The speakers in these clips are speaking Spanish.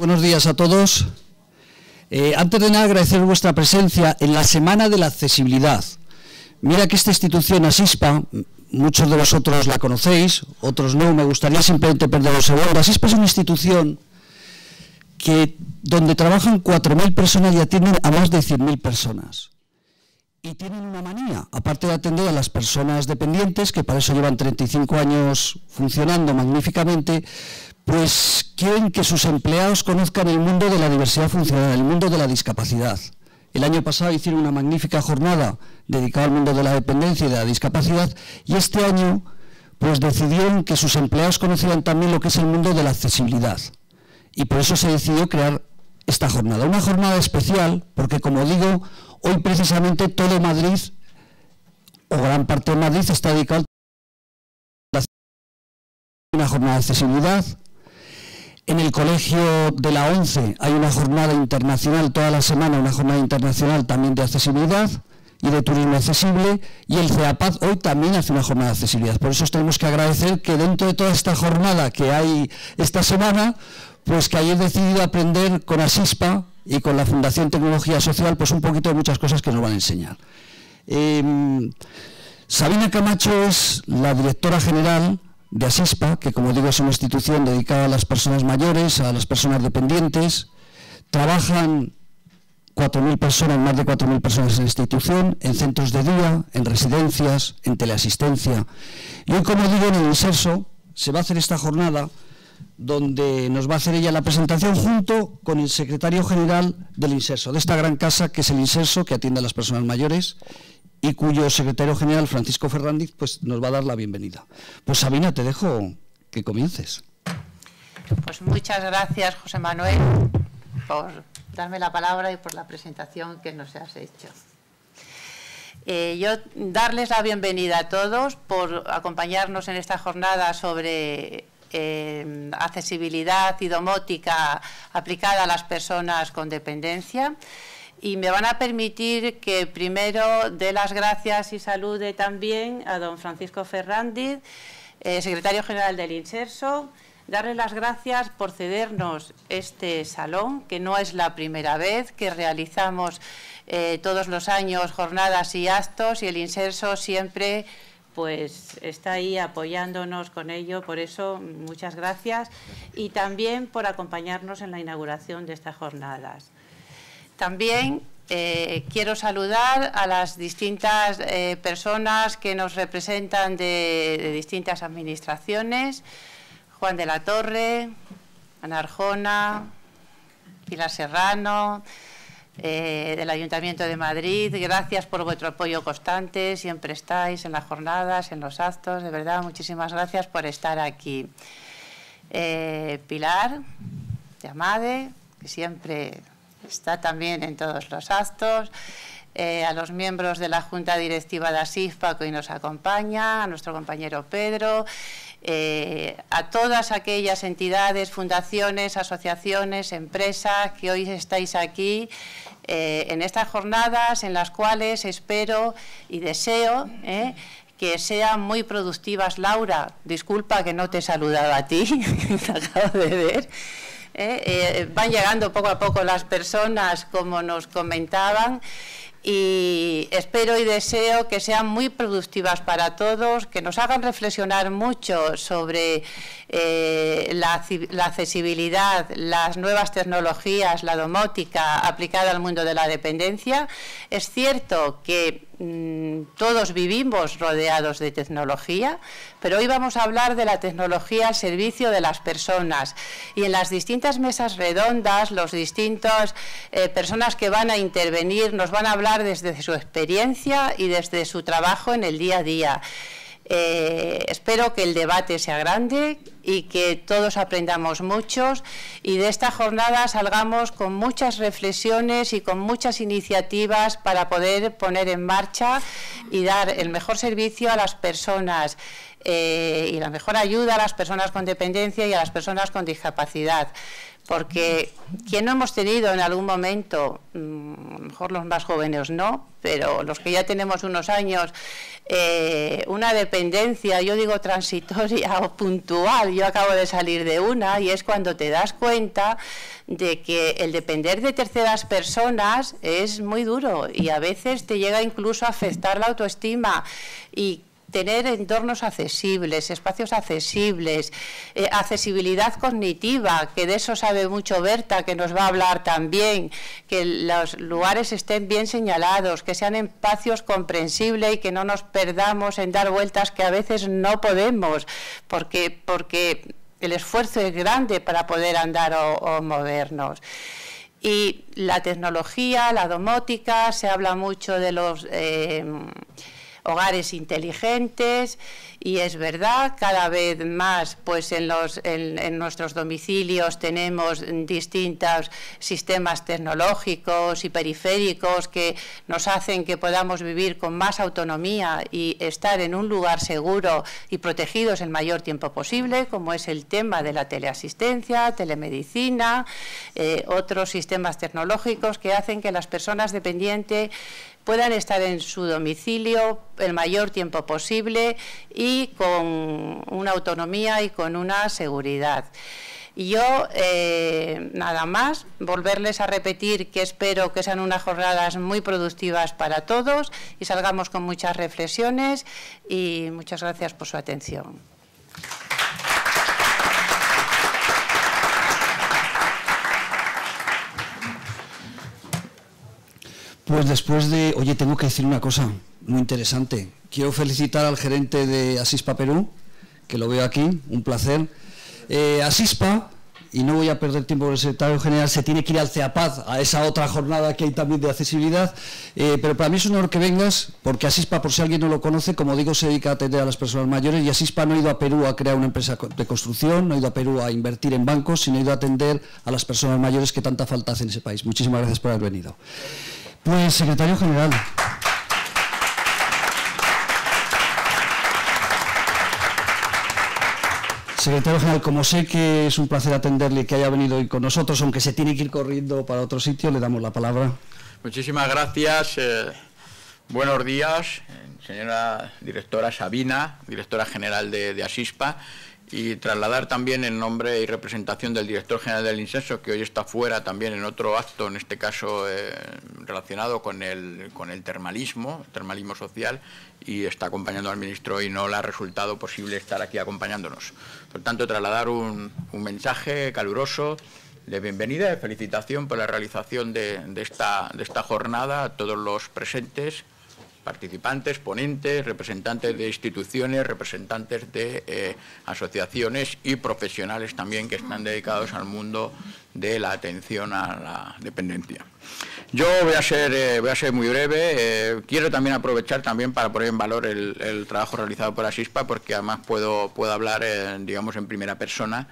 Buenos días a todos. Antes de nada, agradecer vuestra presencia en la Semana de la Accesibilidad. Mira que esta institución, ASISPA, muchos de vosotros la conocéis, otros no, me gustaría simplemente perderos el nombre. ASISPA es una institución donde trabajan 4.000 personas y atienden a más de 100.000 personas. Y tienen una manía, aparte de atender a las personas dependientes, que para eso llevan 35 años funcionando magníficamente, pues quieren que sus empleados conozcan el mundo de la diversidad funcional, el mundo de la discapacidad. El año pasado hicieron una magnífica jornada dedicada al mundo de la dependencia y de la discapacidad, y este año pues decidieron que sus empleados conocieran también lo que es el mundo de la accesibilidad. Y por eso se decidió crear esta jornada. Una jornada especial porque, como digo, hoy precisamente todo Madrid, o gran parte de Madrid, está dedicado a una jornada de accesibilidad. En el colegio de la ONCE hay una jornada internacional toda la semana, una jornada internacional también de accesibilidad y de turismo accesible, y el CEAPAT hoy también hace una jornada de accesibilidad. Por eso os tenemos que agradecer que dentro de toda esta jornada que hay esta semana, pues que hayáis decidido aprender con ASISPA y con la Fundación Tecnología Social, pues un poquito de muchas cosas que nos van a enseñar. Sabina Camacho es la directora general de ASISPA, que, como digo, es una institución dedicada a las personas mayores, a las personas dependientes. Trabajan 4.000 personas, más de 4.000 personas en la institución, en centros de día, en residencias, en teleasistencia. Y hoy, como digo, en el IMSERSO se va a hacer esta jornada donde nos va a hacer ella la presentación junto con el secretario general del IMSERSO, de esta gran casa que es el IMSERSO, que atiende a las personas mayores y cuyo secretario general, Francisco Ferrandiz, pues nos va a dar la bienvenida. Pues Sabina, te dejo que comiences. Pues muchas gracias, José Manuel, por darme la palabra y por la presentación que nos has hecho. Yo darles la bienvenida a todos por acompañarnos en esta jornada sobre accesibilidad y domótica aplicada a las personas con dependencia, y me van a permitir que primero dé las gracias y salude también a don Francisco Ferrandiz, secretario general del IMSERSO, darle las gracias por cedernos este salón, que no es la primera vez que realizamos todos los años jornadas y actos, y el IMSERSO siempre pues está ahí apoyándonos con ello. Por eso, muchas gracias, y también por acompañarnos en la inauguración de estas jornadas. También quiero saludar a las distintas personas que nos representan de distintas administraciones: Juan de la Torre, Ana Arjona, Pilar Serrano, del Ayuntamiento de Madrid. Gracias por vuestro apoyo constante, siempre estáis en las jornadas, en los actos, de verdad, muchísimas gracias por estar aquí. Pilar Llamazares, que siempre está también en todos los actos. A los miembros de la Junta Directiva de ASISPA que hoy nos acompaña, a nuestro compañero Pedro, a todas aquellas entidades, fundaciones, asociaciones, empresas que hoy estáis aquí en estas jornadas, en las cuales espero y deseo que sean muy productivas. Laura, disculpa que no te he saludado a ti, te acabo de ver. Van llegando poco a poco las personas, como nos comentaban, y espero y deseo que sean muy productivas para todos, que nos hagan reflexionar mucho sobre la accesibilidad, las nuevas tecnologías, la domótica aplicada al mundo de la dependencia. Es cierto que todos vivimos rodeados de tecnología, pero hoy vamos a hablar de la tecnología al servicio de las personas, y en las distintas mesas redondas, los distintos personas que van a intervenir nos van a hablar desde su experiencia y desde su trabajo en el día a día. Espero que el debate sea grande y que todos aprendamos muchos, y de esta jornada salgamos con muchas reflexiones y con muchas iniciativas para poder poner en marcha y dar el mejor servicio a las personas y la mejor ayuda a las personas con dependencia y a las personas con discapacidad. Porque quien no hemos tenido en algún momento, a lo mejor los más jóvenes no, pero los que ya tenemos unos años, una dependencia, yo digo transitoria o puntual, yo acabo de salir de una, y es cuando te das cuenta de que el depender de terceras personas es muy duro y a veces te llega incluso a afectar la autoestima. Y tener entornos accesibles, espacios accesibles, accesibilidad cognitiva, que de eso sabe mucho Berta, que nos va a hablar también, que los lugares estén bien señalados, que sean espacios comprensibles y que no nos perdamos en dar vueltas que a veces no podemos, porque el esfuerzo es grande para poder andar o movernos. Y la tecnología, la domótica, se habla mucho de los hogares inteligentes, y es verdad, cada vez más pues en nuestros domicilios tenemos distintos sistemas tecnológicos y periféricos que nos hacen que podamos vivir con más autonomía y estar en un lugar seguro y protegidos el mayor tiempo posible, como es el tema de la teleasistencia, telemedicina, otros sistemas tecnológicos que hacen que las personas dependientes puedan estar en su domicilio el mayor tiempo posible y con una autonomía y con una seguridad. Y yo, nada más, volverles a repetir que espero que sean unas jornadas muy productivas para todos y salgamos con muchas reflexiones, y muchas gracias por su atención. Pues después de... Oye, tengo que decir una cosa muy interesante. Quiero felicitar al gerente de Asispa Perú, que lo veo aquí, un placer. Asispa, y no voy a perder tiempo con el secretario general, se tiene que ir al CEAPAT, a esa otra jornada que hay también de accesibilidad. Pero para mí es un honor que vengas, porque Asispa, por si alguien no lo conoce, como digo, se dedica a atender a las personas mayores, y Asispa no ha ido a Perú a crear una empresa de construcción, no ha ido a Perú a invertir en bancos, sino ha ido a atender a las personas mayores que tanta falta hace en ese país. Muchísimas gracias por haber venido. Pues, secretario general, como sé que es un placer atenderle y que haya venido hoy con nosotros, aunque se tiene que ir corriendo para otro sitio, le damos la palabra. Muchísimas gracias. Buenos días, señora directora Sabina, directora general de ASISPA, y trasladar también en nombre y representación del director general del IMSERSO, que hoy está fuera también en otro acto, en este caso relacionado con el termalismo social, y está acompañando al ministro y no le ha resultado posible estar aquí acompañándonos. Por tanto, trasladar un mensaje caluroso de bienvenida, de felicitación por la realización de esta jornada a todos los presentes, participantes, ponentes, representantes de instituciones, representantes de asociaciones y profesionales también que están dedicados al mundo de la atención a la dependencia. Yo voy a ser muy breve. Quiero también aprovechar también para poner en valor el trabajo realizado por ASISPA, porque además puedo hablar, digamos, en primera persona,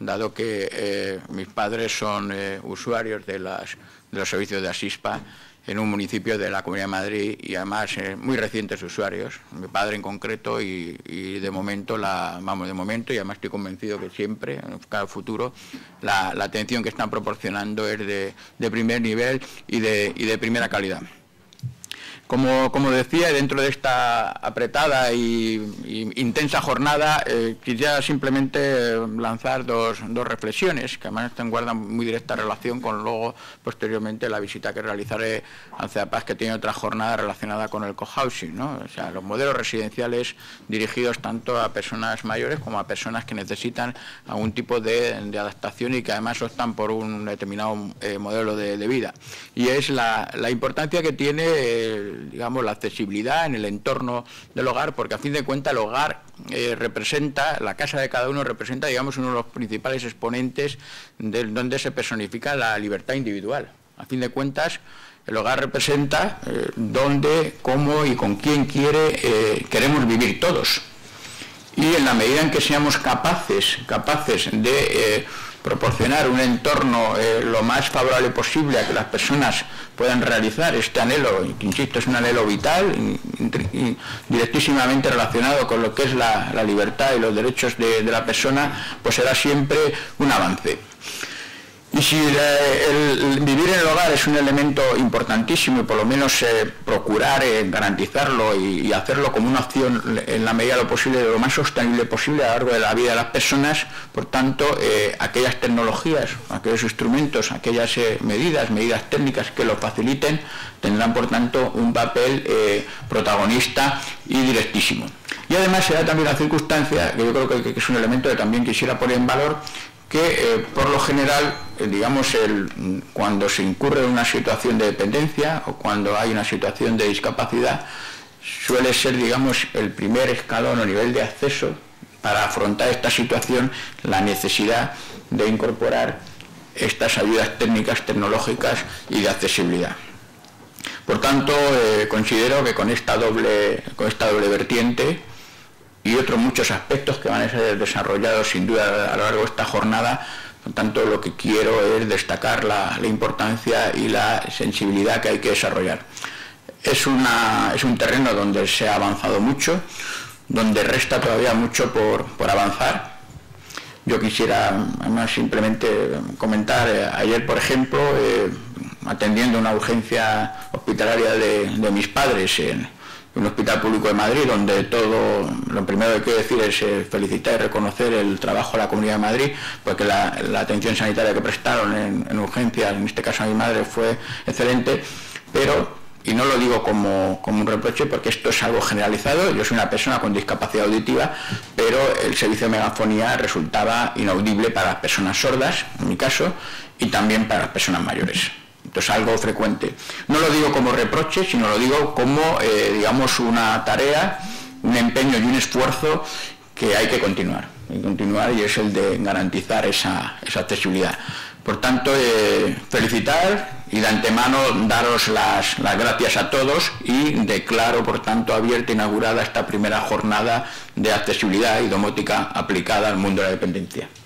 dado que mis padres son usuarios de los servicios de ASISPA en un municipio de la Comunidad de Madrid, y además muy recientes usuarios, mi padre en concreto, y de momento, y además estoy convencido que siempre, en cada futuro, la atención que están proporcionando es de primer nivel y de primera calidad. Como decía, dentro de esta apretada y intensa jornada, quisiera simplemente lanzar dos reflexiones, que además guardan muy directa relación con luego, posteriormente, la visita que realizaré al CEAPAS, que tiene otra jornada relacionada con el cohousing, ¿no? O sea, los modelos residenciales dirigidos tanto a personas mayores como a personas que necesitan algún tipo de adaptación y que además optan por un determinado modelo de vida. Y es la importancia que tiene digamos, la accesibilidad en el entorno del hogar, porque a fin de cuentas el hogar representa, la casa de cada uno representa, digamos, uno de los principales exponentes de donde se personifica la libertad individual. A fin de cuentas, el hogar representa dónde, cómo y con quién queremos vivir todos. Y en la medida en que seamos capaces de proporcionar un entorno lo más favorable posible a que las personas puedan realizar este anhelo, que insisto, es un anhelo vital, y directísimamente relacionado con lo que es la libertad y los derechos de la persona, pues será siempre un avance. Y si el vivir en el hogar es un elemento importantísimo y por lo menos procurar garantizarlo y hacerlo como una opción en la medida de lo posible, de lo más sostenible posible a lo largo de la vida de las personas, por tanto, aquellas tecnologías, aquellos instrumentos, aquellas medidas técnicas que lo faciliten, tendrán por tanto un papel protagonista y directísimo. Y además se da también la circunstancia, que yo creo que es un elemento que también quisiera poner en valor, que por lo general, digamos, cuando se incurre en una situación de dependencia o cuando hay una situación de discapacidad, suele ser, digamos, el primer escalón o nivel de acceso para afrontar esta situación, la necesidad de incorporar estas ayudas técnicas, tecnológicas y de accesibilidad. Por tanto, considero que con esta doble vertiente y otros muchos aspectos que van a ser desarrollados sin duda a lo largo de esta jornada, por tanto lo que quiero es destacar la importancia y la sensibilidad que hay que desarrollar. Es un terreno donde se ha avanzado mucho, donde resta todavía mucho por avanzar. Yo quisiera además simplemente comentar, ayer por ejemplo, atendiendo una urgencia hospitalaria de mis padres en un hospital público de Madrid, donde todo, lo primero que quiero decir es felicitar y reconocer el trabajo de la Comunidad de Madrid, porque la atención sanitaria que prestaron en urgencias, en este caso a mi madre, fue excelente, pero, y no lo digo como un reproche, porque esto es algo generalizado, yo soy una persona con discapacidad auditiva, pero el servicio de megafonía resultaba inaudible para las personas sordas, en mi caso, y también para las personas mayores. Entonces, algo frecuente. No lo digo como reproche, sino lo digo como, digamos, una tarea, un empeño y un esfuerzo que hay que continuar. Y es el de garantizar esa accesibilidad. Por tanto, felicitar y de antemano daros las gracias a todos y declaro, por tanto, abierta e inaugurada esta primera jornada de accesibilidad y domótica aplicada al mundo de la dependencia.